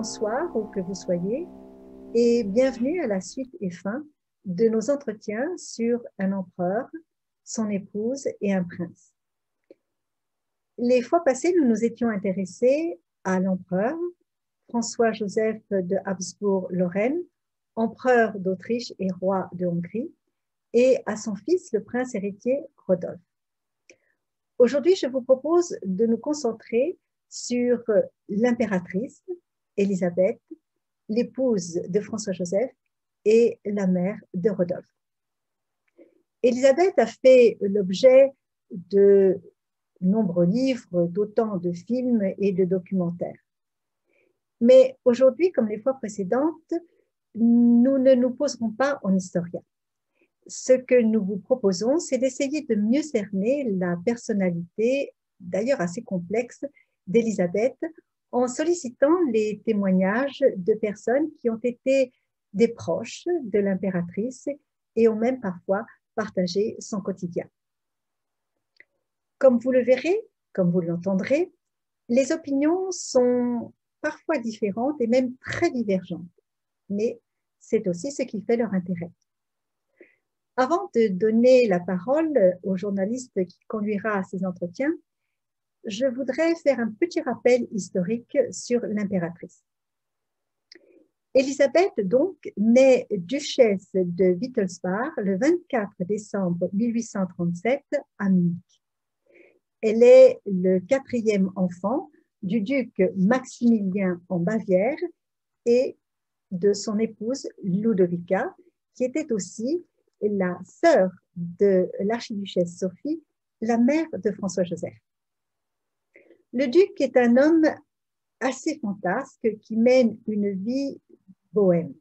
bonsoir où que vous soyez et bienvenue à la suite et fin de nos entretiens sur un empereur, son épouse et un prince. Les fois passées, nous nous étions intéressés à l'empereur François-Joseph de Habsbourg-Lorraine, empereur d'Autriche et roi de Hongrie, et à son fils, le prince héritier Rodolphe. Aujourd'hui, je vous propose de nous concentrer sur l'impératrice Elisabeth, l'épouse de François-Joseph et la mère de Rodolphe. Elisabeth a fait l'objet de nombreux livres, d'autant de films et de documentaires. Mais aujourd'hui, comme les fois précédentes, nous ne nous poserons pas en historien. Ce que nous vous proposons, c'est d'essayer de mieux cerner la personnalité, d'ailleurs assez complexe, d'Elisabeth en sollicitant les témoignages de personnes qui ont été des proches de l'impératrice et ont même parfois partagé son quotidien. Comme vous le verrez, comme vous l'entendrez, les opinions sont parfois différentes et même très divergentes, mais c'est aussi ce qui fait leur intérêt. Avant de donner la parole au journaliste qui conduira à ces entretiens, je voudrais faire un petit rappel historique sur l'impératrice. Elisabeth, donc, naît duchesse de Wittelsbach le 24 décembre 1837 à Munich. Elle est le quatrième enfant du duc Maximilien en Bavière et de son épouse Ludovica, qui était aussi la sœur de l'archiduchesse Sophie, la mère de François-Joseph. Le duc est un homme assez fantasque qui mène une vie bohème.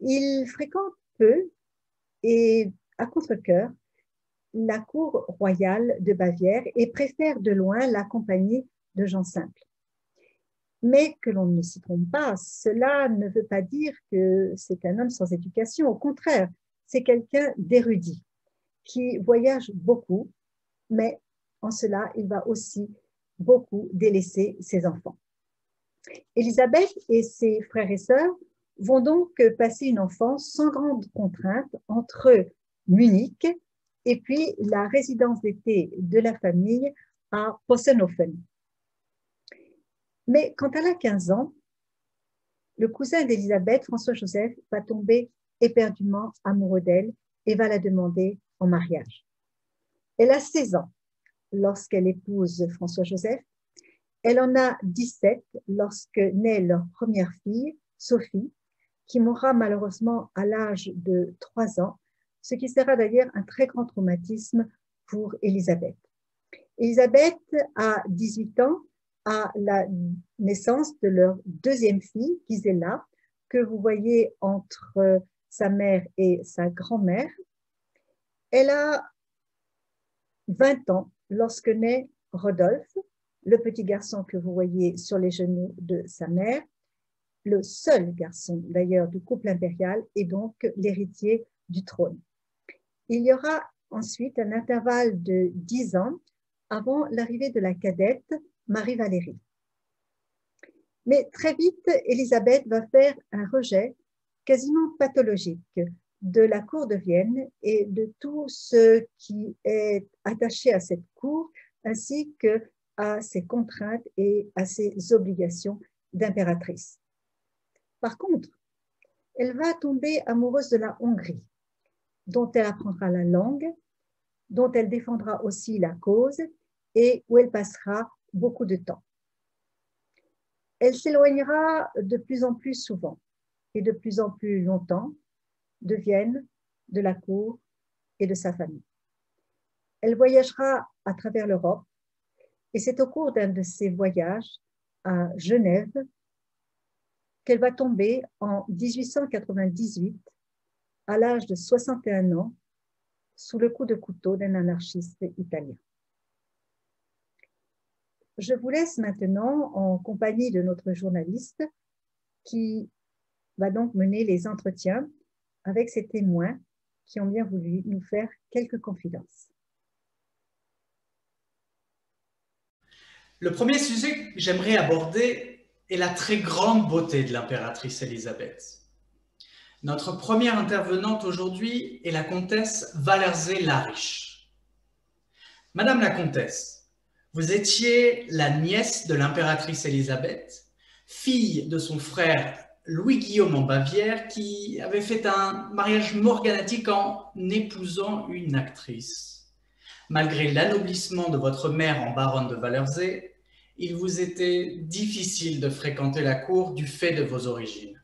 Il fréquente peu et à contre-cœur la cour royale de Bavière et préfère de loin la compagnie de gens simples. Mais que l'on ne s'y trompe pas, cela ne veut pas dire que c'est un homme sans éducation. Au contraire, c'est quelqu'un d'érudit, qui voyage beaucoup, mais en cela, il va aussi beaucoup délaisser ses enfants. Elisabeth et ses frères et sœurs vont donc passer une enfance sans grande contrainte entre Munich et puis la résidence d'été de la famille à Possenhofen. Mais quand elle a 15 ans, le cousin d'Elisabeth, François-Joseph, va tomber éperdument amoureux d'elle et va la demander en mariage. Elle a 16 ans lorsqu'elle épouse François-Joseph. Elle en a 17 lorsque naît leur première fille, Sophie, qui mourra malheureusement à l'âge de 3 ans, ce qui sera d'ailleurs un très grand traumatisme pour Elisabeth. Elisabeth a 18 ans à la naissance de leur deuxième fille, Gisela, que vous voyez entre sa mère et sa grand-mère. Elle a 20 ans lorsque naît Rodolphe, le petit garçon que vous voyez sur les genoux de sa mère, le seul garçon d'ailleurs du couple impérial et donc l'héritier du trône. Il y aura ensuite un intervalle de 10 ans avant l'arrivée de la cadette Marie-Valérie. Mais très vite, Elisabeth va faire un rejet quasiment pathologique de la cour de Vienne et de tout ce qui est attaché à cette cour, ainsi que à ses contraintes et à ses obligations d'impératrice. Par contre, elle va tomber amoureuse de la Hongrie, dont elle apprendra la langue, dont elle défendra aussi la cause et où elle passera beaucoup de temps. Elle s'éloignera de plus en plus souvent et de plus en plus longtemps de Vienne, de la cour et de sa famille. Elle voyagera à travers l'Europe et c'est au cours d'un de ses voyages à Genève qu'elle va tomber en 1898 à l'âge de 61 ans sous le coup de couteau d'un anarchiste italien. Je vous laisse maintenant en compagnie de notre journaliste qui va donc mener les entretiens avec ses témoins qui ont bien voulu nous faire quelques confidences. Le premier sujet que j'aimerais aborder et la très grande beauté de l'impératrice Elisabeth. Notre première intervenante aujourd'hui est la comtesse Wallersee-Larisch. Madame la comtesse, vous étiez la nièce de l'impératrice Elisabeth, fille de son frère Louis-Guillaume en Bavière, qui avait fait un mariage morganatique en épousant une actrice. Malgré l'anoblissement de votre mère en baronne de Valorzé, il vous était difficile de fréquenter la cour du fait de vos origines.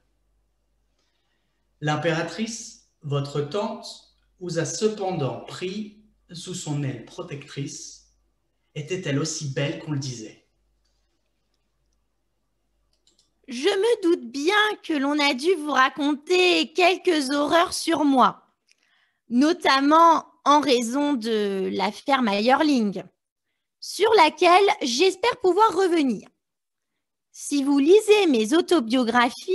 L'impératrice, votre tante, vous a cependant pris sous son aile protectrice. Était-elle aussi belle qu'on le disait ? Je me doute bien que l'on a dû vous raconter quelques horreurs sur moi, notamment en raison de l'affaire Mayerling, sur laquelle j'espère pouvoir revenir. Si vous lisez mes autobiographies,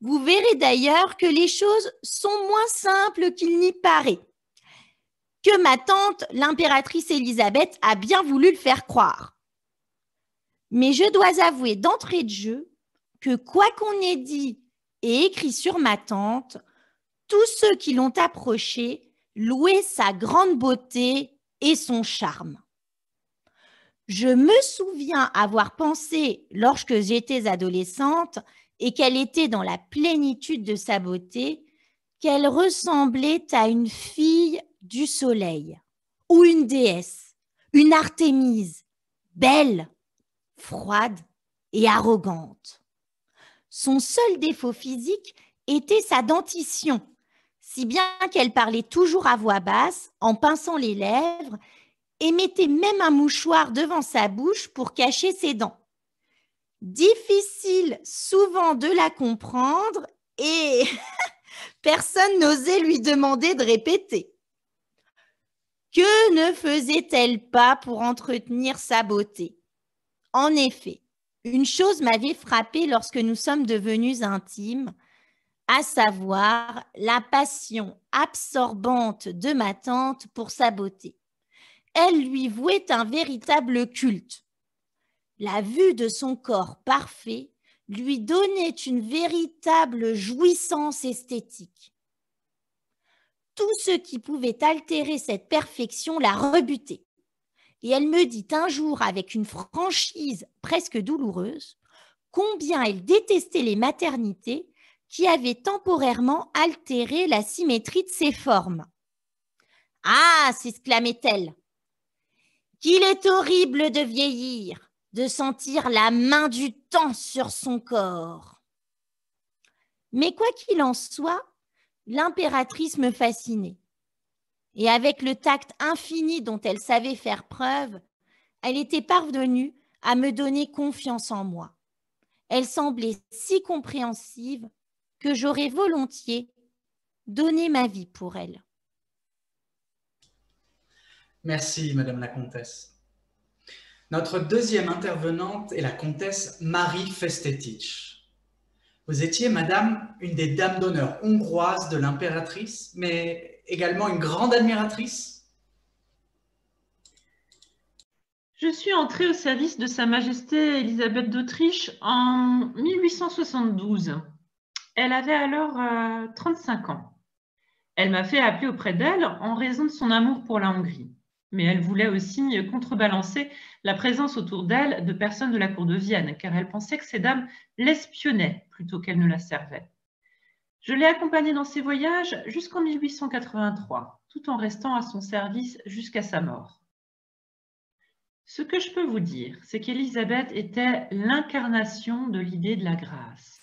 vous verrez d'ailleurs que les choses sont moins simples qu'il n'y paraît, que ma tante, l'impératrice Elisabeth, a bien voulu le faire croire. Mais je dois avouer d'entrée de jeu que quoi qu'on ait dit et écrit sur ma tante, tous ceux qui l'ont approchée louaient sa grande beauté et son charme. Je me souviens avoir pensé, lorsque j'étais adolescente et qu'elle était dans la plénitude de sa beauté, qu'elle ressemblait à une fille du soleil ou une déesse, une Artémise, belle, froide et arrogante. Son seul défaut physique était sa dentition, si bien qu'elle parlait toujours à voix basse, en pinçant les lèvres, et mettait même un mouchoir devant sa bouche pour cacher ses dents. Difficile souvent de la comprendre et personne n'osait lui demander de répéter. Que ne faisait-elle pas pour entretenir sa beauté? En effet, une chose m'avait frappée lorsque nous sommes devenus intimes, à savoir la passion absorbante de ma tante pour sa beauté. Elle lui vouait un véritable culte. La vue de son corps parfait lui donnait une véritable jouissance esthétique. Tout ce qui pouvait altérer cette perfection la rebutait. Et elle me dit un jour, avec une franchise presque douloureuse, combien elle détestait les maternités qui avaient temporairement altéré la symétrie de ses formes. « Ah !» s'exclamait-elle. « Qu'il est horrible de vieillir, de sentir la main du temps sur son corps. » Mais quoi qu'il en soit, l'impératrice me fascinait. Et avec le tact infini dont elle savait faire preuve, elle était parvenue à me donner confiance en moi. Elle semblait si compréhensive que j'aurais volontiers donné ma vie pour elle. Merci, Madame la Comtesse. Notre deuxième intervenante est la Comtesse Marie Festetics. Vous étiez, madame, une des dames d'honneur hongroises de l'impératrice, mais également une grande admiratrice. Je suis entrée au service de Sa Majesté Elisabeth d'Autriche en 1872. Elle avait alors 35 ans. Elle m'a fait appeler auprès d'elle en raison de son amour pour la Hongrie. Mais elle voulait aussi contrebalancer la présence autour d'elle de personnes de la cour de Vienne, car elle pensait que ces dames l'espionnaient plutôt qu'elles ne la servaient. Je l'ai accompagnée dans ses voyages jusqu'en 1883, tout en restant à son service jusqu'à sa mort. Ce que je peux vous dire, c'est qu'Elisabeth était l'incarnation de l'idée de la grâce.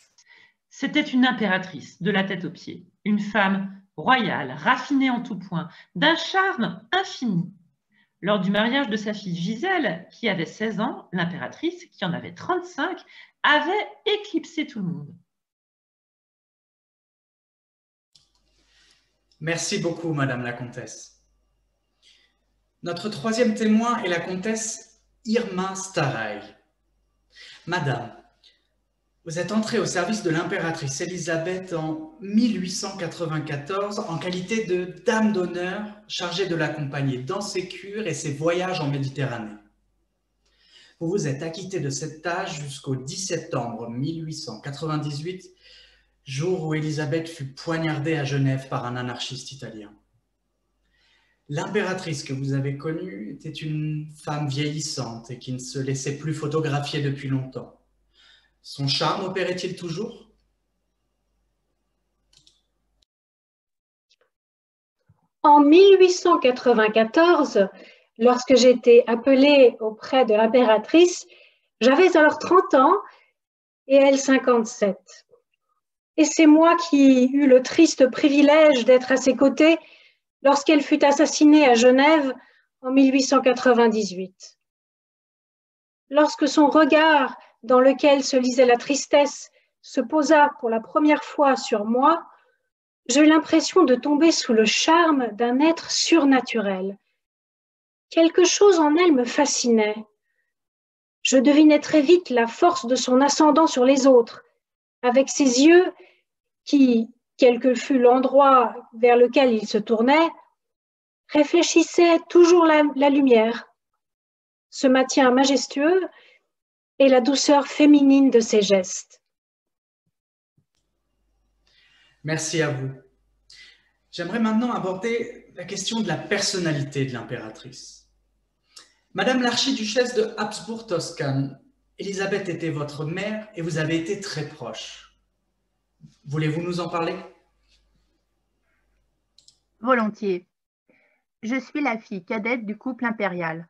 C'était une impératrice, de la tête aux pieds, une femme royale, raffinée en tout point, d'un charme infini. Lors du mariage de sa fille Gisela, qui avait 16 ans, l'impératrice, qui en avait 35, avait éclipsé tout le monde. Merci beaucoup, Madame la Comtesse. Notre troisième témoin est la Comtesse Irma Sztáray. Madame, vous êtes entrée au service de l'impératrice Elisabeth en 1894 en qualité de dame d'honneur chargée de l'accompagner dans ses cures et ses voyages en Méditerranée. Vous vous êtes acquitté de cette tâche jusqu'au 10 septembre 1898, jour où Elisabeth fut poignardée à Genève par un anarchiste italien. L'impératrice que vous avez connue était une femme vieillissante et qui ne se laissait plus photographier depuis longtemps. Son charme opérait-il toujours? En 1894, lorsque j'étais appelée auprès de l'impératrice, j'avais alors 30 ans et elle 57. Et c'est moi qui eus le triste privilège d'être à ses côtés lorsqu'elle fut assassinée à Genève en 1898. Lorsque son regard, dans lequel se lisait la tristesse, se posa pour la première fois sur moi, j'eus l'impression de tomber sous le charme d'un être surnaturel. Quelque chose en elle me fascinait. Je devinais très vite la force de son ascendant sur les autres, avec ses yeux qui, quel que fût l'endroit vers lequel il se tournait, réfléchissait toujours la lumière, ce maintien majestueux et la douceur féminine de ses gestes. Merci à vous. J'aimerais maintenant aborder la question de la personnalité de l'impératrice. Madame l'archiduchesse de Habsbourg-Toscane, Elisabeth était votre mère et vous avez été très proche. Voulez-vous nous en parler? Volontiers. Je suis la fille cadette du couple impérial.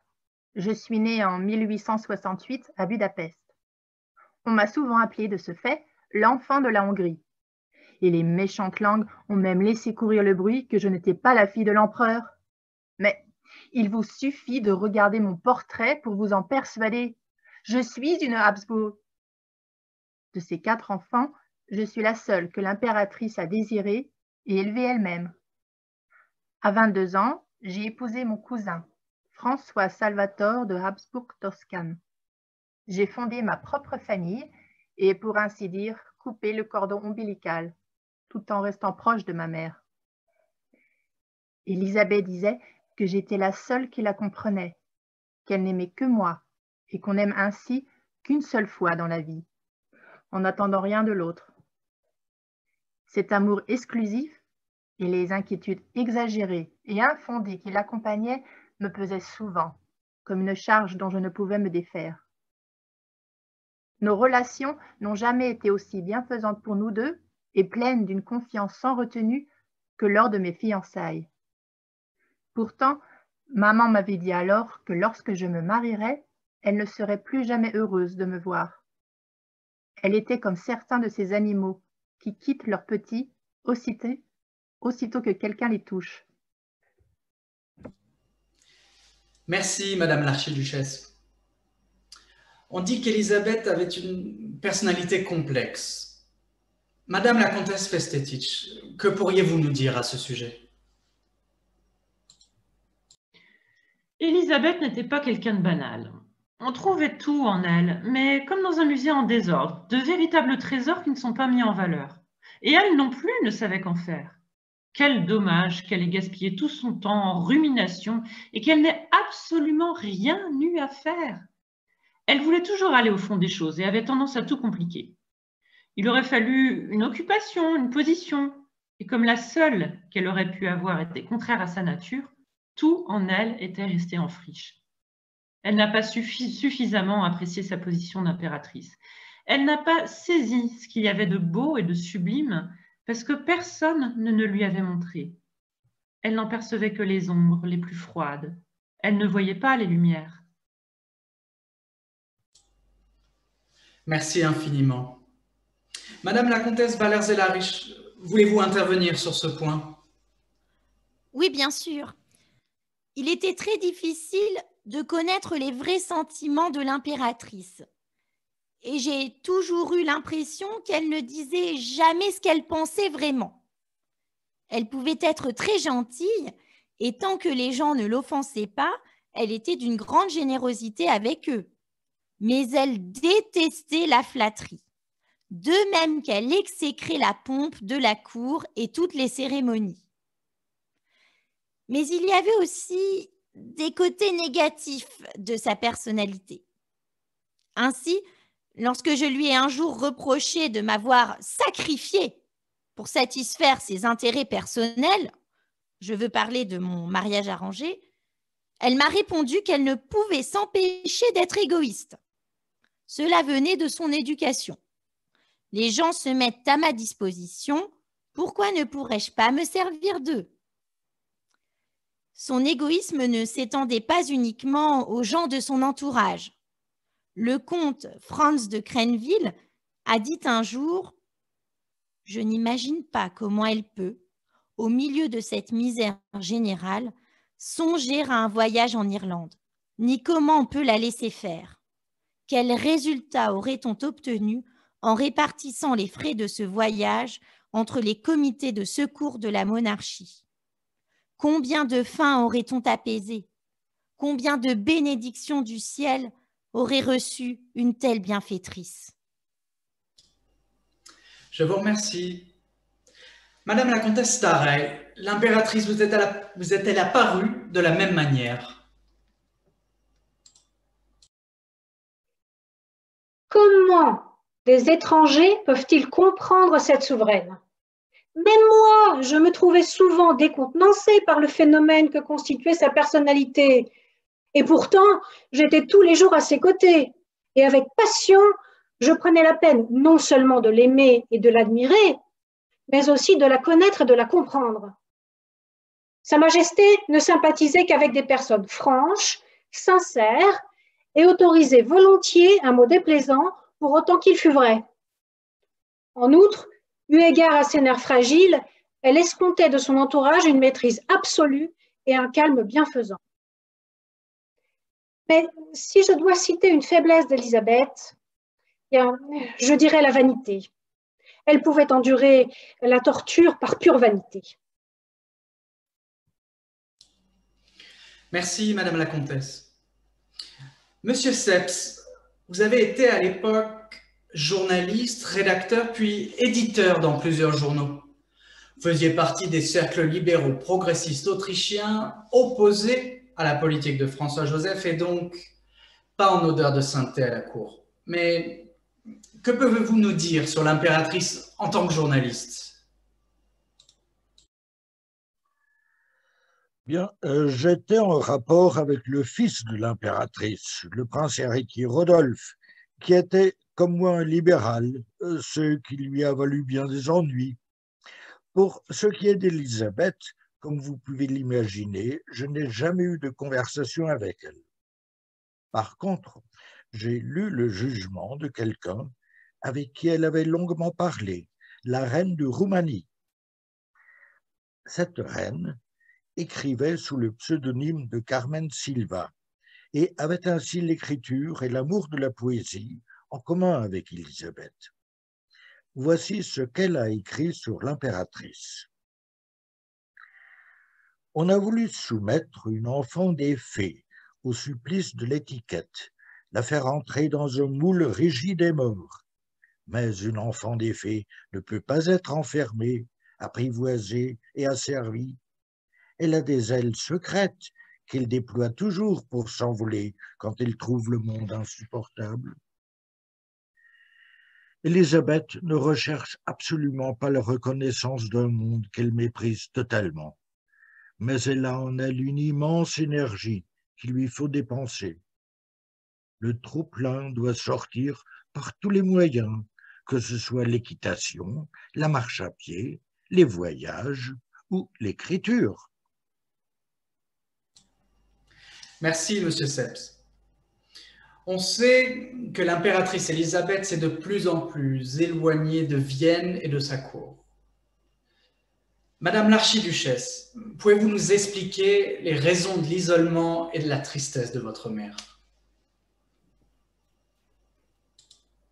Je suis née en 1868 à Budapest. On m'a souvent appelée de ce fait l'enfant de la Hongrie. Et les méchantes langues ont même laissé courir le bruit que je n'étais pas la fille de l'empereur. Mais il vous suffit de regarder mon portrait pour vous en persuader. Je suis une Habsbourg. De ces 4 enfants, je suis la seule que l'impératrice a désirée et élevée elle-même. À 22 ans, j'ai épousé mon cousin, François Salvatore de Habsbourg-Toscane. J'ai fondé ma propre famille et, pour ainsi dire, coupé le cordon ombilical, tout en restant proche de ma mère. Elisabeth disait que j'étais la seule qui la comprenait, qu'elle n'aimait que moi et qu'on n'aime ainsi qu'une seule fois dans la vie, en n'attendant rien de l'autre. Cet amour exclusif et les inquiétudes exagérées et infondées qui l'accompagnaient me pesaient souvent, comme une charge dont je ne pouvais me défaire. Nos relations n'ont jamais été aussi bienfaisantes pour nous deux et pleine d'une confiance sans retenue que lors de mes fiançailles. Pourtant, maman m'avait dit alors que lorsque je me marierais, elle ne serait plus jamais heureuse de me voir. Elle était comme certains de ces animaux qui quittent leurs petits aussitôt que quelqu'un les touche. Merci, madame l'archiduchesse. On dit qu'Elisabeth avait une personnalité complexe. Madame la comtesse Festetics, que pourriez-vous nous dire à ce sujet? Elisabeth n'était pas quelqu'un de banal. On trouvait tout en elle, mais comme dans un musée en désordre, de véritables trésors qui ne sont pas mis en valeur. Et elle non plus ne savait qu'en faire. Quel dommage qu'elle ait gaspillé tout son temps en rumination et qu'elle n'ait absolument rien eu à faire. Elle voulait toujours aller au fond des choses et avait tendance à tout compliquer. Il aurait fallu une occupation, une position, et comme la seule qu'elle aurait pu avoir était contraire à sa nature, tout en elle était resté en friche. Elle n'a pas suffisamment apprécié sa position d'impératrice. Elle n'a pas saisi ce qu'il y avait de beau et de sublime parce que personne ne lui avait montré. Elle n'en percevait que les ombres les plus froides. Elle ne voyait pas les lumières. Merci infiniment. Madame la comtesse Wallersee-Larisch, voulez-vous intervenir sur ce point? Oui, bien sûr. Il était très difficile de connaître les vrais sentiments de l'impératrice. Et j'ai toujours eu l'impression qu'elle ne disait jamais ce qu'elle pensait vraiment. Elle pouvait être très gentille, et tant que les gens ne l'offensaient pas, elle était d'une grande générosité avec eux. Mais elle détestait la flatterie. De même qu'elle exécrait la pompe de la cour et toutes les cérémonies. Mais il y avait aussi des côtés négatifs de sa personnalité. Ainsi, lorsque je lui ai un jour reproché de m'avoir sacrifié pour satisfaire ses intérêts personnels, je veux parler de mon mariage arrangé, elle m'a répondu qu'elle ne pouvait s'empêcher d'être égoïste. Cela venait de son éducation. Les gens se mettent à ma disposition, pourquoi ne pourrais-je pas me servir d'eux ? Son égoïsme ne s'étendait pas uniquement aux gens de son entourage. Le comte Franz de Crenneville a dit un jour « Je n'imagine pas comment elle peut, au milieu de cette misère générale, songer à un voyage en Irlande, ni comment on peut la laisser faire. Quels résultats aurait-on obtenus en répartissant les frais de ce voyage entre les comités de secours de la monarchie? Combien de faims aurait-on apaisé? Combien de bénédictions du ciel aurait reçu une telle bienfaitrice? » Je vous remercie. Madame la comtesse Sztáray, l'impératrice vous est-elle apparue de la même manière? Comment les étrangers peuvent-ils comprendre cette souveraine? Même moi, je me trouvais souvent décontenancée par le phénomène que constituait sa personnalité. Et pourtant, j'étais tous les jours à ses côtés. Et avec passion, je prenais la peine non seulement de l'aimer et de l'admirer, mais aussi de la connaître et de la comprendre. Sa Majesté ne sympathisait qu'avec des personnes franches, sincères, et autorisait volontiers un mot déplaisant pour autant qu'il fût vrai. En outre, eu égard à ses nerfs fragiles, elle escomptait de son entourage une maîtrise absolue et un calme bienfaisant. Mais si je dois citer une faiblesse d'Elisabeth, je dirais la vanité. Elle pouvait endurer la torture par pure vanité. Merci, Madame la Comtesse. Monsieur Sepps, vous avez été à l'époque journaliste, rédacteur, puis éditeur dans plusieurs journaux. Vous faisiez partie des cercles libéraux progressistes autrichiens opposés à la politique de François-Joseph et donc pas en odeur de sainteté à la cour. Mais que pouvez-vous nous dire sur l'impératrice en tant que journaliste? Bien, j'étais en rapport avec le fils de l'impératrice, le prince héritier Rodolphe, qui était comme moi un libéral, ce qui lui a valu bien des ennuis. Pour ce qui est d'Elisabeth, comme vous pouvez l'imaginer, je n'ai jamais eu de conversation avec elle. Par contre, j'ai lu le jugement de quelqu'un avec qui elle avait longuement parlé, la reine de Roumanie. Cette reine écrivait sous le pseudonyme de Carmen Silva et avait ainsi l'écriture et l'amour de la poésie en commun avec Elisabeth. Voici ce qu'elle a écrit sur l'impératrice. On a voulu soumettre une enfant des fées au supplice de l'étiquette, la faire entrer dans un moule rigide et mort. Mais une enfant des fées ne peut pas être enfermée, apprivoisée et asservie. Elle a des ailes secrètes qu'elle déploie toujours pour s'envoler quand elle trouve le monde insupportable. Elisabeth ne recherche absolument pas la reconnaissance d'un monde qu'elle méprise totalement, mais elle a en elle une immense énergie qu'il lui faut dépenser. Le trop-plein doit sortir par tous les moyens, que ce soit l'équitation, la marche à pied, les voyages ou l'écriture. Merci, Monsieur Sepps. On sait que l'impératrice Elisabeth s'est de plus en plus éloignée de Vienne et de sa cour. Madame l'archiduchesse, pouvez-vous nous expliquer les raisons de l'isolement et de la tristesse de votre mère?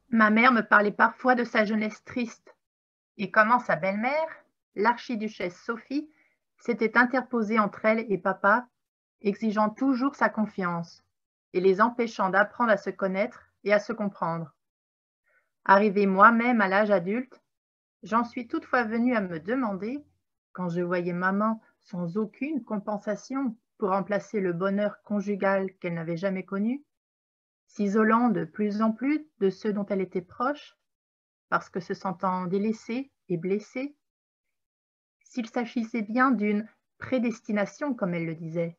Ma mère me parlait parfois de sa jeunesse triste et comment sa belle-mère, l'archiduchesse Sophie, s'était interposée entre elle et papa, exigeant toujours sa confiance et les empêchant d'apprendre à se connaître et à se comprendre. Arrivée moi-même à l'âge adulte, j'en suis toutefois venue à me demander, quand je voyais maman sans aucune compensation pour remplacer le bonheur conjugal qu'elle n'avait jamais connu, s'isolant de plus en plus de ceux dont elle était proche, parce que se sentant délaissée et blessée, s'il s'agissait bien d'une prédestination, comme elle le disait.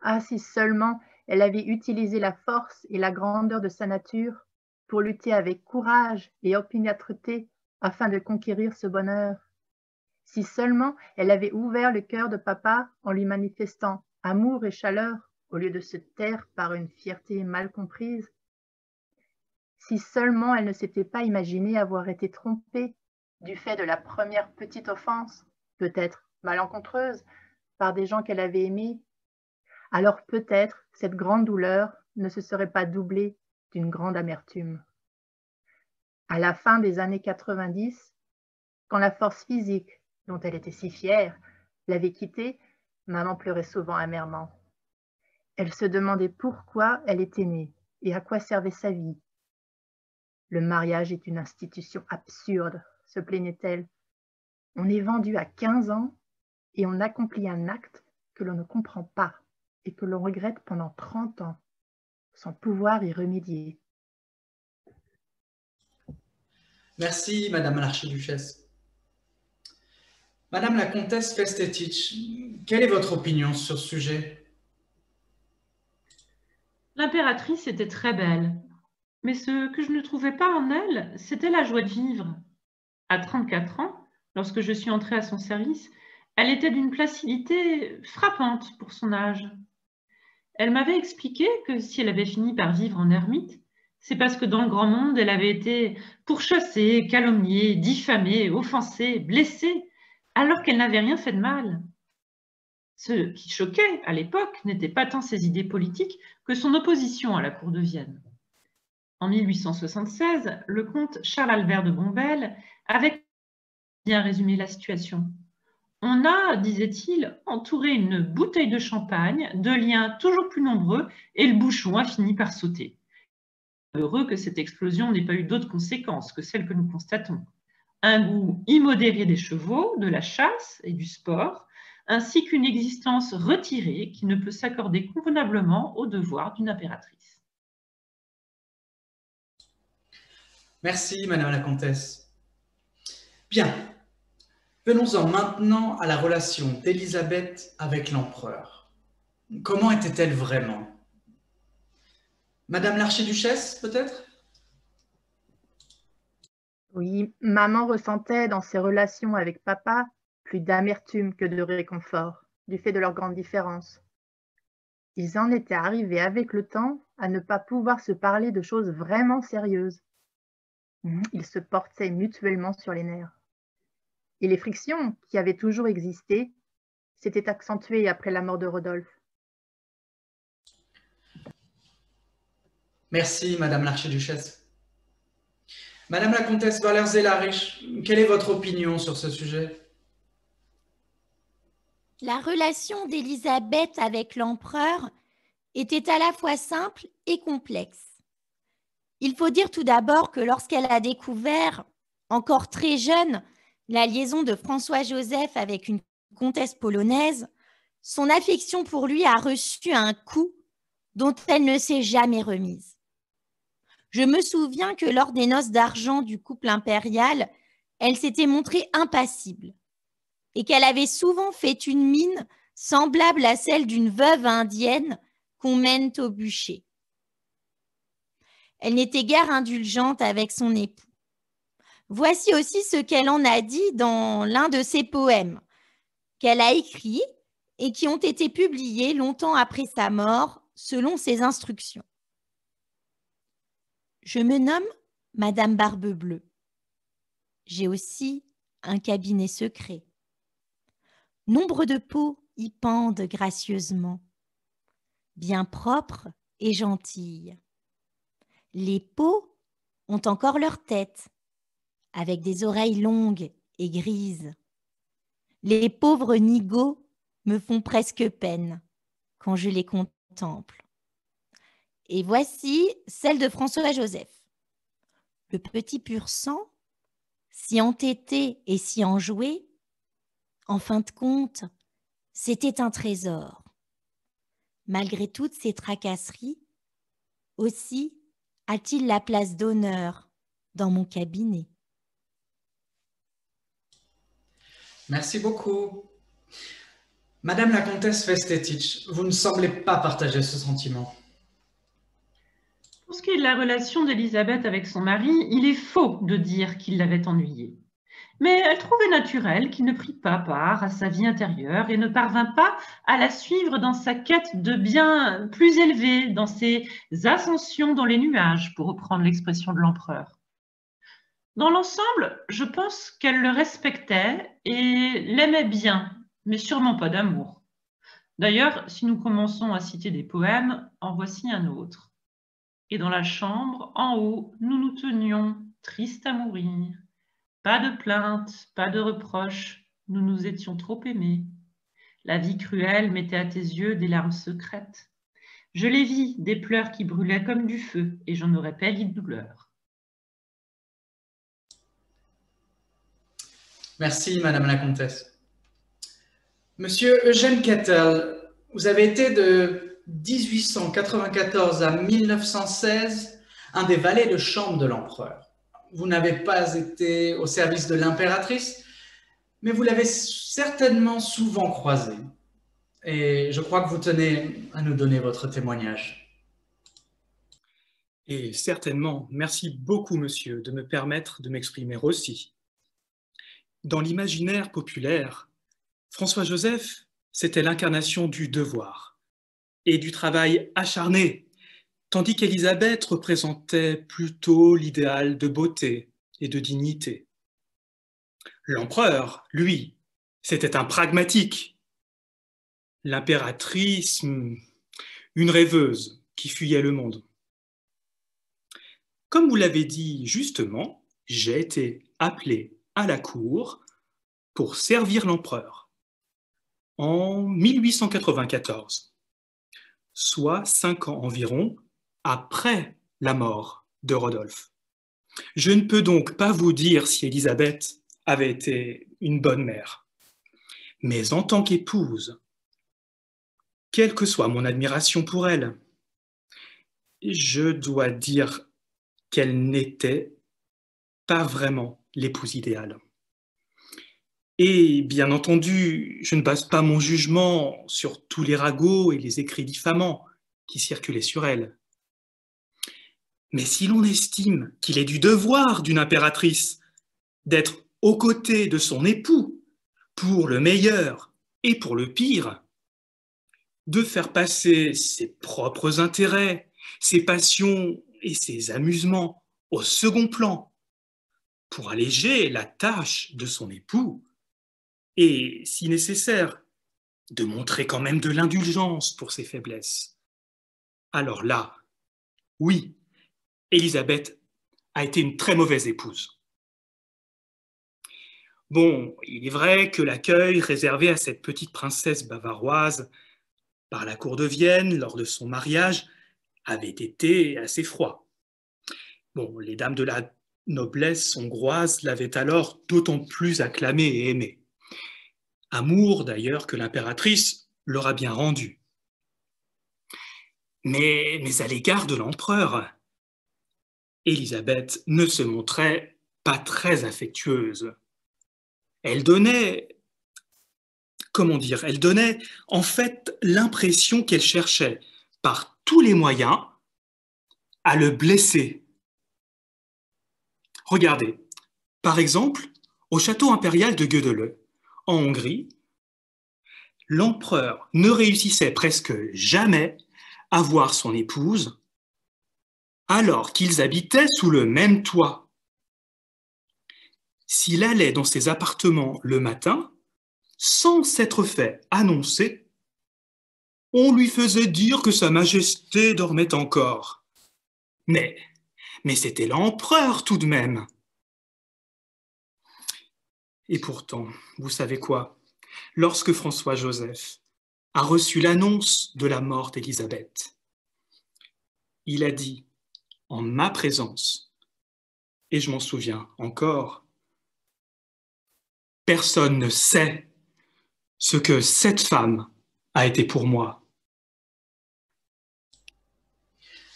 Ah, si seulement elle avait utilisé la force et la grandeur de sa nature pour lutter avec courage et opiniâtreté afin de conquérir ce bonheur. Si seulement elle avait ouvert le cœur de papa en lui manifestant amour et chaleur au lieu de se taire par une fierté mal comprise. Si seulement elle ne s'était pas imaginée avoir été trompée du fait de la première petite offense, peut-être malencontreuse, par des gens qu'elle avait aimés, alors peut-être cette grande douleur ne se serait pas doublée d'une grande amertume. À la fin des années 90, quand la force physique, dont elle était si fière, l'avait quittée, maman pleurait souvent amèrement. Elle se demandait pourquoi elle était née et à quoi servait sa vie. Le mariage est une institution absurde, se plaignait-elle. On est vendu à 15 ans et on accomplit un acte que l'on ne comprend pas et que l'on regrette pendant 30 ans, sans pouvoir y remédier. Merci, Madame l'Archiduchesse. Madame la Comtesse Festetics, quelle est votre opinion sur ce sujet? L'impératrice était très belle, mais ce que je ne trouvais pas en elle, c'était la joie de vivre. À 34 ans, lorsque je suis entrée à son service, elle était d'une placidité frappante pour son âge. Elle m'avait expliqué que si elle avait fini par vivre en ermite, c'est parce que dans le grand monde, elle avait été pourchassée, calomniée, diffamée, offensée, blessée, alors qu'elle n'avait rien fait de mal. Ce qui choquait à l'époque n'était pas tant ses idées politiques que son opposition à la cour de Vienne. En 1876, le comte Charles-Albert de Bombelle avait bien résumé la situation. On a, disait-il, entouré une bouteille de champagne, de liens toujours plus nombreux, et le bouchon a fini par sauter. Heureux que cette explosion n'ait pas eu d'autres conséquences que celles que nous constatons. Un goût immodéré des chevaux, de la chasse et du sport, ainsi qu'une existence retirée qui ne peut s'accorder convenablement aux devoirs d'une impératrice. Merci, Madame la Comtesse. Bien, venons-en maintenant à la relation d'Elisabeth avec l'empereur. Comment était-elle vraiment ? Madame l'archiduchesse, peut-être? Oui, maman ressentait dans ses relations avec papa plus d'amertume que de réconfort, du fait de leur grande différence. Ils en étaient arrivés avec le temps à ne pas pouvoir se parler de choses vraiment sérieuses. Ils se portaient mutuellement sur les nerfs. Et les frictions qui avaient toujours existé s'étaient accentuées après la mort de Rodolphe. Merci, Madame l'Archiduchesse. Madame la Comtesse Wallersee-Larisch, quelle est votre opinion sur ce sujet? La relation d'Élisabeth avec l'empereur était à la fois simple et complexe. Il faut dire tout d'abord que lorsqu'elle a découvert, encore très jeune, la liaison de François-Joseph avec une comtesse polonaise, son affection pour lui a reçu un coup dont elle ne s'est jamais remise. Je me souviens que lors des noces d'argent du couple impérial, elle s'était montrée impassible et qu'elle avait souvent fait une mine semblable à celle d'une veuve indienne qu'on mène au bûcher. Elle n'était guère indulgente avec son époux. Voici aussi ce qu'elle en a dit dans l'un de ses poèmes qu'elle a écrits et qui ont été publiés longtemps après sa mort, selon ses instructions. Je me nomme Madame Barbe Bleue. J'ai aussi un cabinet secret. Nombre de peaux y pendent gracieusement, bien propres et gentilles. Les peaux ont encore leur tête, avec des oreilles longues et grises. Les pauvres nigauds me font presque peine quand je les compte. Temple. Et voici celle de François-Joseph. Le petit pur sang, si entêté et si enjoué, en fin de compte, c'était un trésor. Malgré toutes ses tracasseries, Aussi a-t-il la place d'honneur dans mon cabinet. Merci beaucoup. Madame la comtesse Festetics, vous ne semblez pas partager ce sentiment. Pour ce qui est de la relation d'Elisabeth avec son mari, il est faux de dire qu'il l'avait ennuyée. Mais elle trouvait naturel qu'il ne prit pas part à sa vie intérieure et ne parvint pas à la suivre dans sa quête de bien plus élevé, dans ses ascensions dans les nuages, pour reprendre l'expression de l'empereur. Dans l'ensemble, je pense qu'elle le respectait et l'aimait bien, mais sûrement pas d'amour. D'ailleurs, si nous commençons à citer des poèmes, en voici un autre. Et dans la chambre, en haut, nous nous tenions, tristes à mourir. Pas de plainte, pas de reproche, nous nous étions trop aimés. La vie cruelle mettait à tes yeux des larmes secrètes. Je les vis, des pleurs qui brûlaient comme du feu, et j'en aurais pâli de douleur. Merci, Madame la Comtesse. Monsieur Eugène Ketterl, vous avez été de 1894 à 1916, un des valets de chambre de l'empereur. Vous n'avez pas été au service de l'impératrice, mais vous l'avez certainement souvent croisée. Et je crois que vous tenez à nous donner votre témoignage. Et certainement, merci beaucoup, monsieur, de me permettre de m'exprimer aussi. Dans l'imaginaire populaire, François-Joseph, c'était l'incarnation du devoir et du travail acharné, tandis qu'Elisabeth représentait plutôt l'idéal de beauté et de dignité. L'empereur, lui, c'était un pragmatique. L'impératrice, une rêveuse qui fuyait le monde. Comme vous l'avez dit justement, j'ai été appelé à la cour pour servir l'empereur en 1894. Soit 5 ans environ après la mort de Rodolphe. Je ne peux donc pas vous dire si Elisabeth avait été une bonne mère. Mais en tant qu'épouse, quelle que soit mon admiration pour elle, je dois dire qu'elle n'était pas vraiment l'épouse idéale. Et bien entendu, je ne base pas mon jugement sur tous les ragots et les écrits diffamants qui circulaient sur elle. Mais si l'on estime qu'il est du devoir d'une impératrice d'être aux côtés de son époux pour le meilleur et pour le pire, de faire passer ses propres intérêts, ses passions et ses amusements au second plan pour alléger la tâche de son époux, et, si nécessaire, de montrer quand même de l'indulgence pour ses faiblesses. Alors là, oui, Elisabeth a été une très mauvaise épouse. Bon, il est vrai que l'accueil réservé à cette petite princesse bavaroise par la cour de Vienne lors de son mariage avait été assez froid. Bon, les dames de la noblesse hongroise l'avaient alors d'autant plus acclamée et aimée. Amour d'ailleurs que l'impératrice leur a bien rendu. Mais à l'égard de l'empereur, Elisabeth ne se montrait pas très affectueuse. Elle donnait, elle donnait en fait l'impression qu'elle cherchait par tous les moyens à le blesser. Regardez, par exemple, au château impérial de Gödöllő, en Hongrie, l'empereur ne réussissait presque jamais à voir son épouse alors qu'ils habitaient sous le même toit. S'il allait dans ses appartements le matin, sans s'être fait annoncer, on lui faisait dire que Sa Majesté dormait encore. Mais c'était l'empereur tout de même. Et pourtant, vous savez quoi? Lorsque François-Joseph a reçu l'annonce de la mort d'Elisabeth, il a dit, en ma présence, et je m'en souviens encore, « Personne ne sait ce que cette femme a été pour moi. »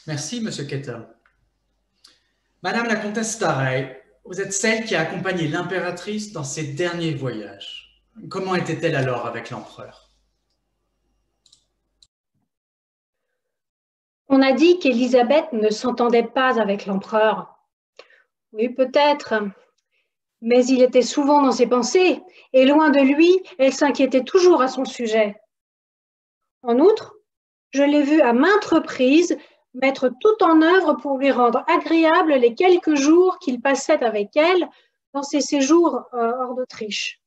Merci, Monsieur Ketterl. Madame la comtesse Sztáray, vous êtes celle qui a accompagné l'impératrice dans ses derniers voyages. Comment était-elle alors avec l'empereur? On a dit qu'Elisabeth ne s'entendait pas avec l'empereur. Oui, peut-être, mais il était souvent dans ses pensées, et loin de lui, elle s'inquiétait toujours à son sujet. En outre, je l'ai vue à maintes reprises mettre tout en œuvre pour lui rendre agréables les quelques jours qu'il passait avec elle dans ses séjours hors d'Autriche.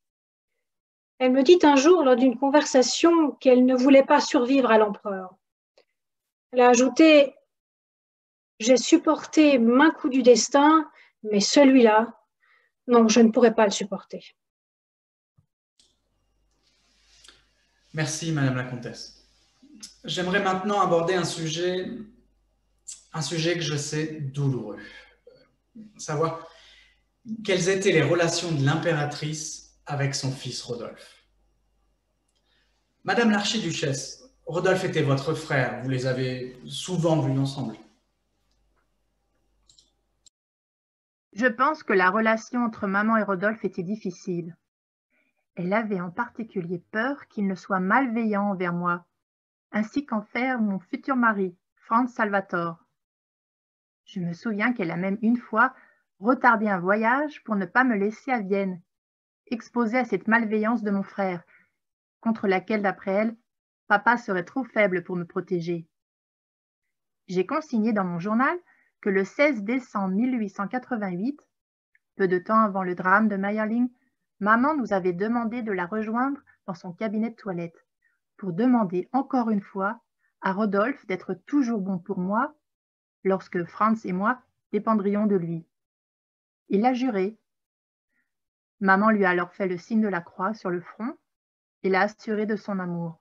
Elle me dit un jour lors d'une conversation qu'elle ne voulait pas survivre à l'empereur. Elle a ajouté « J'ai supporté maints coups du destin, mais celui-là, non, je ne pourrais pas le supporter. » Merci, Madame la Comtesse. J'aimerais maintenant aborder un sujet que je sais douloureux. Savoir quelles étaient les relations de l'impératrice avec son fils Rodolphe. Madame l'archiduchesse, Rodolphe était votre frère, vous les avez souvent vus ensemble. Je pense que la relation entre maman et Rodolphe était difficile. Elle avait en particulier peur qu'il ne soit malveillant envers moi, ainsi qu'envers mon futur mari, Franz Salvatore. Je me souviens qu'elle a même une fois retardé un voyage pour ne pas me laisser à Vienne, exposée à cette malveillance de mon frère, contre laquelle, d'après elle, papa serait trop faible pour me protéger. J'ai consigné dans mon journal que le 16 décembre 1888, peu de temps avant le drame de Mayerling, maman nous avait demandé de la rejoindre dans son cabinet de toilette pour demander encore une fois à Rodolphe d'être toujours bon pour moi lorsque Franz et moi dépendrions de lui. Il a juré. Maman lui a alors fait le signe de la croix sur le front et l'a assuré de son amour.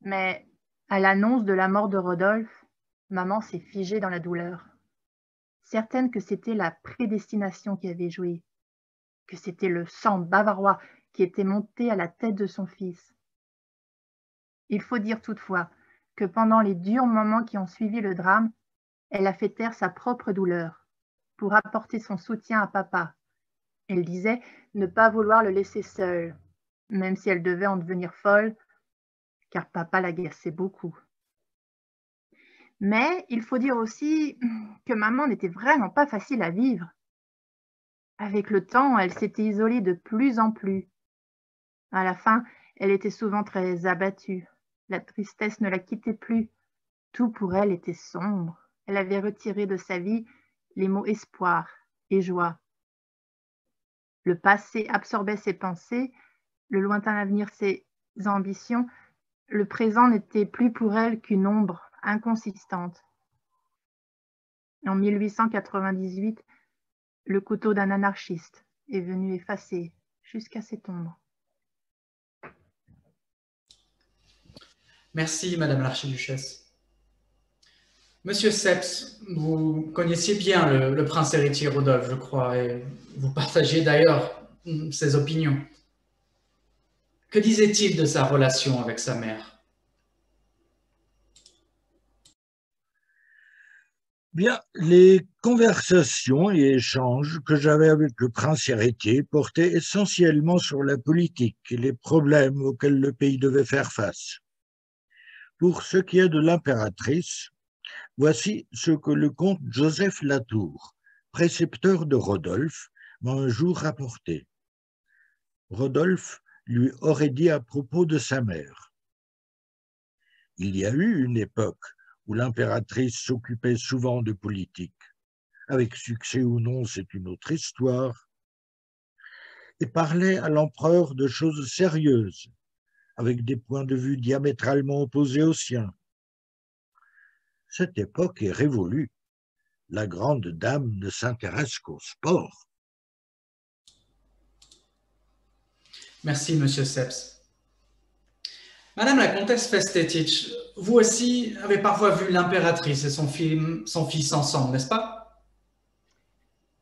Mais à l'annonce de la mort de Rodolphe, maman s'est figée dans la douleur, certaine que c'était la prédestination qui avait joué, que c'était le sang bavarois qui était monté à la tête de son fils. Il faut dire toutefois que pendant les durs moments qui ont suivi le drame, elle a fait taire sa propre douleur pour apporter son soutien à papa. Elle disait ne pas vouloir le laisser seul, même si elle devait en devenir folle, car papa l'agaçait beaucoup. Mais il faut dire aussi que maman n'était vraiment pas facile à vivre. Avec le temps, elle s'était isolée de plus en plus. À la fin, elle était souvent très abattue. La tristesse ne la quittait plus. Tout pour elle était sombre. Elle avait retiré de sa vie les mots espoir et joie. Le passé absorbait ses pensées, le lointain avenir ses ambitions. Le présent n'était plus pour elle qu'une ombre inconsistante. En 1898, le couteau d'un anarchiste est venu effacer jusqu'à cette ombre. Merci, Madame l'archiduchesse. Monsieur Seps, vous connaissiez bien le prince héritier Rodolphe, je crois, et vous partagez d'ailleurs ses opinions. Que disait-il de sa relation avec sa mère? Bien, les conversations et échanges que j'avais avec le prince héritier portaient essentiellement sur la politique et les problèmes auxquels le pays devait faire face. Pour ce qui est de l'impératrice, voici ce que le comte Joseph Latour, précepteur de Rodolphe, m'a un jour rapporté. Rodolphe lui aurait dit à propos de sa mère. Il y a eu une époque où l'impératrice s'occupait souvent de politique. Avec succès ou non, c'est une autre histoire. Et parlait à l'empereur de choses sérieuses, avec des points de vue diamétralement opposés aux siens. Cette époque est révolue. La grande dame ne s'intéresse qu'au sport. Merci, Monsieur Seps. Madame la comtesse Festetics, vous aussi avez parfois vu l'impératrice et son fils ensemble, n'est-ce pas?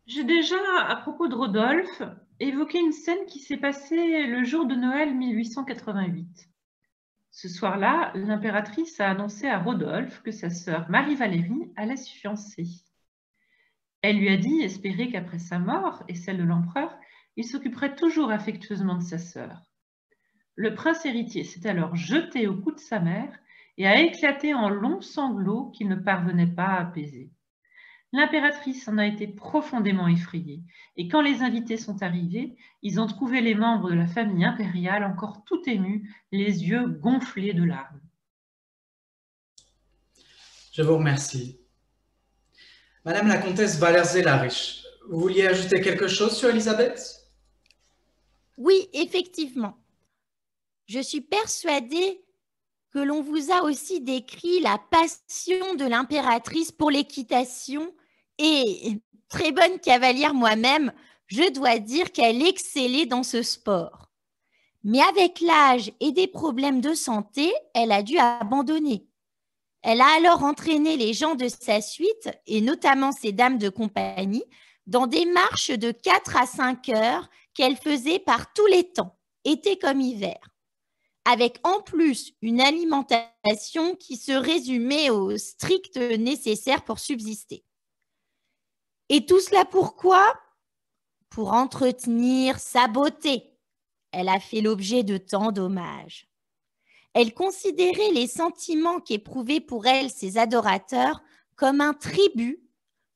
J'ai déjà, à propos de Rodolphe, évoqué une scène qui s'est passée le jour de Noël 1888. Ce soir-là, l'impératrice a annoncé à Rodolphe que sa sœur Marie-Valérie allait se fiancer. Elle lui a dit espérer qu'après sa mort et celle de l'empereur, il s'occuperait toujours affectueusement de sa sœur. Le prince héritier s'est alors jeté au cou de sa mère et a éclaté en longs sanglots qu'il ne parvenait pas à apaiser. L'impératrice en a été profondément effrayée, et quand les invités sont arrivés, ils ont trouvé les membres de la famille impériale encore tout émus, les yeux gonflés de larmes. Je vous remercie. Madame la comtesse Wallersee-Larisch, vous vouliez ajouter quelque chose sur Elisabeth? Oui, effectivement. Je suis persuadée que l'on vous a aussi décrit la passion de l'impératrice pour l'équitation et, très bonne cavalière moi-même, je dois dire qu'elle excellait dans ce sport. Mais avec l'âge et des problèmes de santé, elle a dû abandonner. Elle a alors entraîné les gens de sa suite, et notamment ses dames de compagnie, dans des marches de 4 à 5 heures qu'elle faisait par tous les temps, été comme hiver, avec en plus une alimentation qui se résumait au strict nécessaire pour subsister. Et tout cela pourquoi? Pour entretenir sa beauté. Elle a fait l'objet de tant d'hommages. Elle considérait les sentiments qu'éprouvaient pour elle ses adorateurs comme un tribut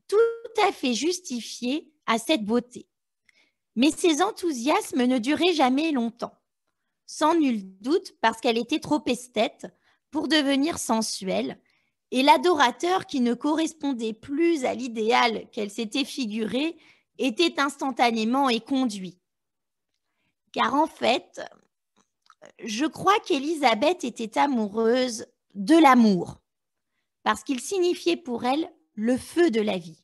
tout à fait justifié à cette beauté. Mais ses enthousiasmes ne duraient jamais longtemps. Sans nul doute parce qu'elle était trop esthète pour devenir sensuelle, et l'adorateur qui ne correspondait plus à l'idéal qu'elle s'était figuré était instantanément éconduit. Car en fait, je crois qu'Elisabeth était amoureuse de l'amour, parce qu'il signifiait pour elle le feu de la vie.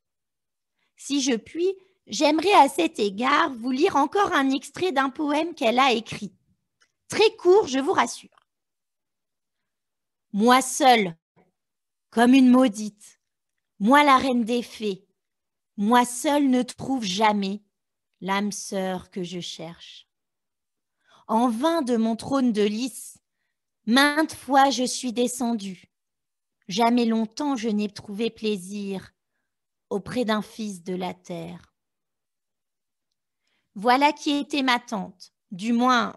Si je puis, j'aimerais à cet égard vous lire encore un extrait d'un poème qu'elle a écrit. Très court, je vous rassure. Moi seule, comme une maudite, moi la reine des fées, moi seule ne trouve jamais l'âme sœur que je cherche. En vain de mon trône de lys, maintes fois je suis descendue, jamais longtemps je n'ai trouvé plaisir auprès d'un fils de la terre. Voilà qui était ma tante, du moins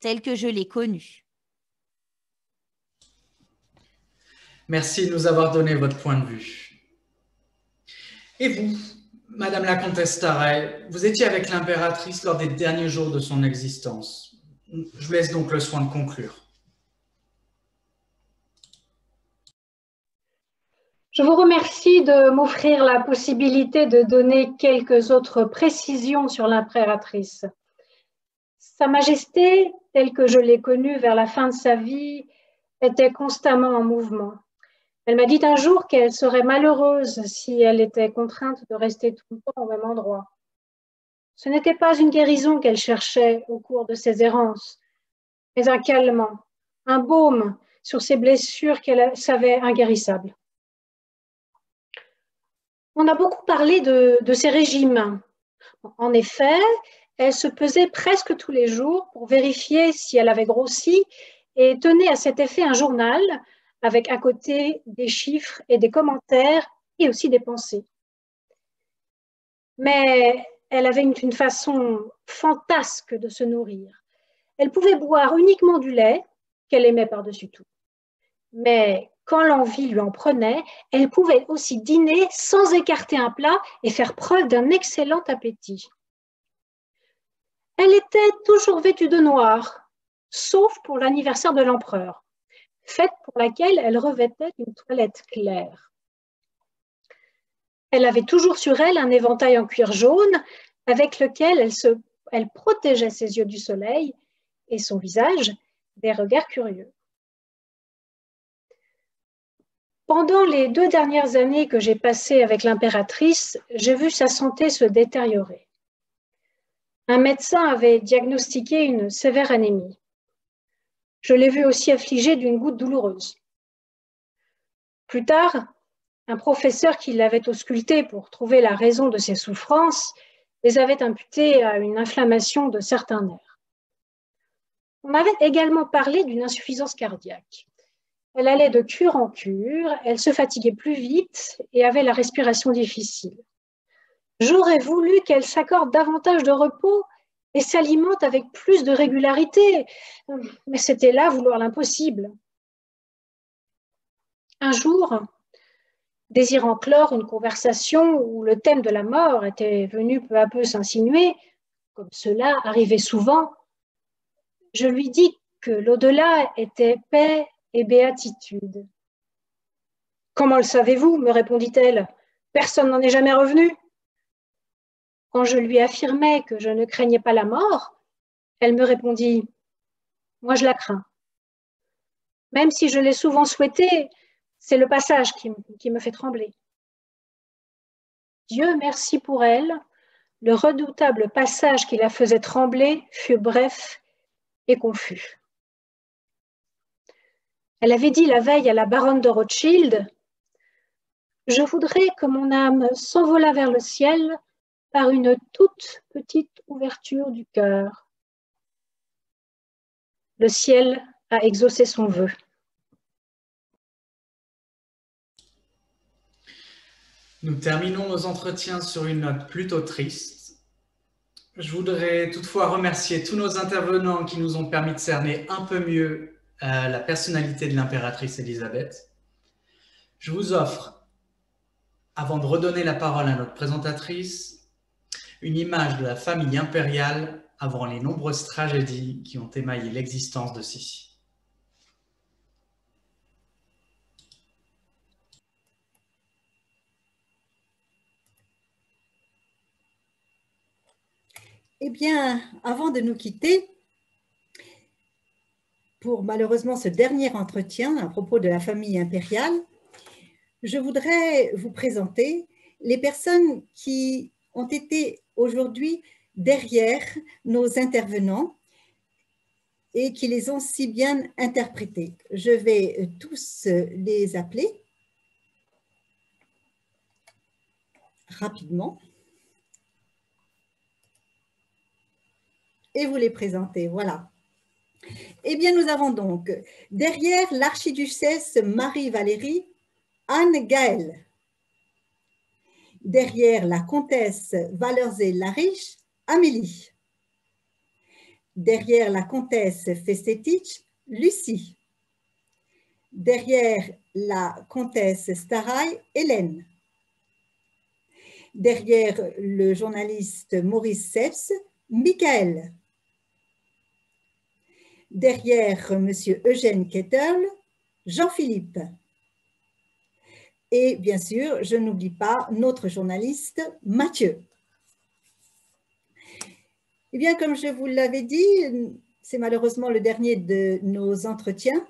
telle que je l'ai connue. Merci de nous avoir donné votre point de vue. Et vous, Madame la comtesse Sztáray, vous étiez avec l'impératrice lors des derniers jours de son existence. Je vous laisse donc le soin de conclure. Je vous remercie de m'offrir la possibilité de donner quelques autres précisions sur l'impératrice. Sa Majesté, telle que je l'ai connue vers la fin de sa vie, était constamment en mouvement. Elle m'a dit un jour qu'elle serait malheureuse si elle était contrainte de rester tout le temps au même endroit. Ce n'était pas une guérison qu'elle cherchait au cours de ses errances, mais un calmant, un baume sur ses blessures qu'elle savait inguérissables. On a beaucoup parlé de ses régimes. En effet, elle se pesait presque tous les jours pour vérifier si elle avait grossi et tenait à cet effet un journal avec à côté des chiffres et des commentaires et aussi des pensées. Mais elle avait une façon fantasque de se nourrir. Elle pouvait boire uniquement du lait qu'elle aimait par-dessus tout. Mais quand l'envie lui en prenait, elle pouvait aussi dîner sans écarter un plat et faire preuve d'un excellent appétit. Elle était toujours vêtue de noir, sauf pour l'anniversaire de l'empereur, fête pour laquelle elle revêtait une toilette claire. Elle avait toujours sur elle un éventail en cuir jaune avec lequel elle protégeait ses yeux du soleil et son visage des regards curieux. Pendant les 2 dernières années que j'ai passées avec l'impératrice, j'ai vu sa santé se détériorer. Un médecin avait diagnostiqué une sévère anémie. Je l'ai vue aussi affligée d'une goutte douloureuse. Plus tard, un professeur qui l'avait auscultée pour trouver la raison de ses souffrances les avait imputées à une inflammation de certains nerfs. On avait également parlé d'une insuffisance cardiaque. Elle allait de cure en cure, elle se fatiguait plus vite et avait la respiration difficile. J'aurais voulu qu'elle s'accorde davantage de repos et s'alimente avec plus de régularité, mais c'était là vouloir l'impossible. Un jour, désirant clore une conversation où le thème de la mort était venu peu à peu s'insinuer, comme cela arrivait souvent, je lui dis que l'au-delà était paix et béatitude. « Comment le savez-vous » me répondit-elle. « Personne n'en est jamais revenu. » Quand je lui affirmais que je ne craignais pas la mort, elle me répondit « Moi, je la crains. Même si je l'ai souvent souhaitée, c'est le passage qui me fait trembler. » Dieu merci pour elle, le redoutable passage qui la faisait trembler fut bref et confus. Elle avait dit la veille à la baronne de Rothschild « Je voudrais que mon âme s'envolât vers le ciel par une toute petite ouverture du cœur. » Le ciel a exaucé son vœu. Nous terminons nos entretiens sur une note plutôt triste. Je voudrais toutefois remercier tous nos intervenants qui nous ont permis de cerner un peu mieux la personnalité de l'impératrice Elisabeth. Je vous offre, avant de redonner la parole à notre présentatrice, une image de la famille impériale avant les nombreuses tragédies qui ont émaillé l'existence de Sissi. Eh bien, avant de nous quitter, pour malheureusement ce dernier entretien à propos de la famille impériale, je voudrais vous présenter les personnes qui ont été aujourd'hui derrière nos intervenants et qui les ont si bien interprétés. Je vais tous les appeler rapidement. Et vous les présentez, voilà. Eh bien, nous avons donc derrière l'archiduchesse Marie-Valérie, Anne-Gaëlle. Derrière la comtesse Wallersee-Larisch, Amélie. Derrière la comtesse Festetics, Lucie. Derrière la comtesse Sztáray, Hélène. Derrière le journaliste Maurice Seps, Michael. Derrière M. Eugène Ketterl, Jean-Philippe. Et bien sûr, je n'oublie pas notre journaliste Mathieu. Eh bien, comme je vous l'avais dit, c'est malheureusement le dernier de nos entretiens,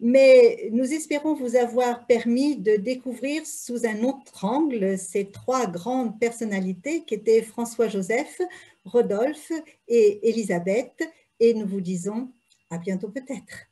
mais nous espérons vous avoir permis de découvrir sous un autre angle ces trois grandes personnalités qui étaient François-Joseph, Rodolphe et Elisabeth, et nous vous disons à bientôt peut-être.